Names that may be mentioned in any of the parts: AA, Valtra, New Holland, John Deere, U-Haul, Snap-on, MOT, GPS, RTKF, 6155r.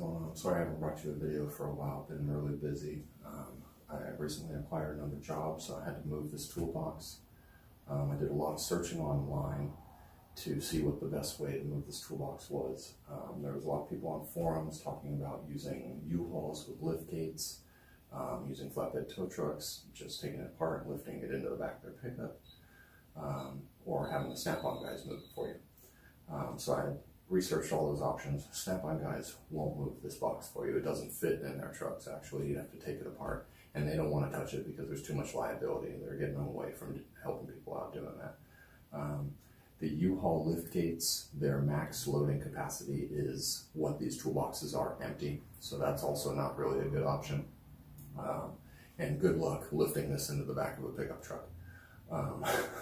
going on. I'm sorry I haven't brought you a video for a while. I've been really busy. I recently acquired another job, so I had to move this toolbox. I did a lot of searching online to see what the best way to move this toolbox was. There was a lot of people on forums talking about using U-Hauls with lift gates, using flatbed tow trucks, just taking it apart and lifting it into the back of their pickup, or having the Snap-on guys move it for you. So I researched all those options. Snap-on guys won't move this box for you. It doesn't fit in their trucks, actually. You have to take it apart, and they don't want to touch it because there's too much liability, and they're getting away from helping people out doing that. The U-Haul lift gates, their max loading capacity is what these toolboxes are empty, so that's also not really a good option. And good luck lifting this into the back of a pickup truck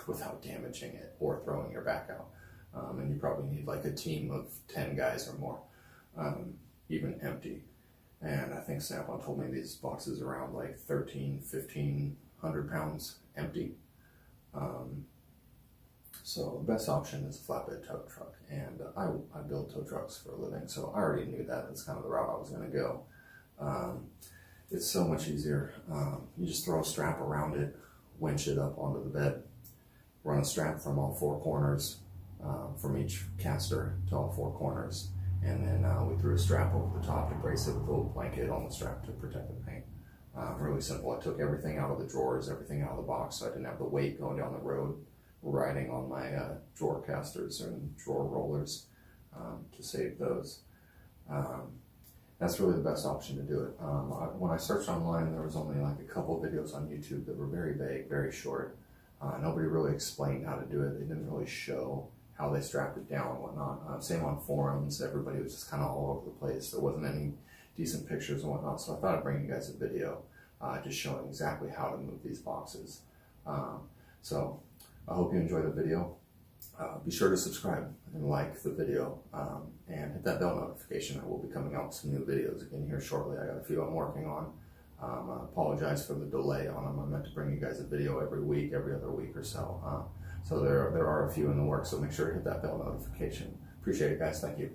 without damaging it or throwing your back out. And you probably need like a team of 10 guys or more, even empty. And I think Snap-on told me these boxes are around like 1,500 pounds empty. So the best option is a flatbed tow truck, and I build tow trucks for a living, so I already knew that. That's kind of the route I was going to go. It's so much easier. You just throw a strap around it, winch it up onto the bed, run a strap from all four corners, from each caster to all four corners, and then we threw a strap over the top to brace it with a little blanket on the strap to protect the paint. Really simple. I took everything out of the drawers, everything out of the box, so I didn't have the weight going down the road riding on my drawer casters and drawer rollers to save those. That's really the best option to do it. When I searched online, there was only like a couple of videos on YouTube that were very vague, very short. Nobody really explained how to do it. They didn't really show how they strapped it down and whatnot. Same on forums. Everybody was just kind of all over the place. There wasn't any decent pictures and whatnot, so I thought I'd bring you guys a video just showing exactly how to move these boxes. So I hope you enjoy the video. Be sure to subscribe and like the video, and hit that bell notification. I will be coming out with some new videos again here shortly. I got a few I'm working on. I apologize for the delay on them. I meant to bring you guys a video every week, every other week or so. So there are a few in the works, so make sure to hit that bell notification. Appreciate it, guys. Thank you.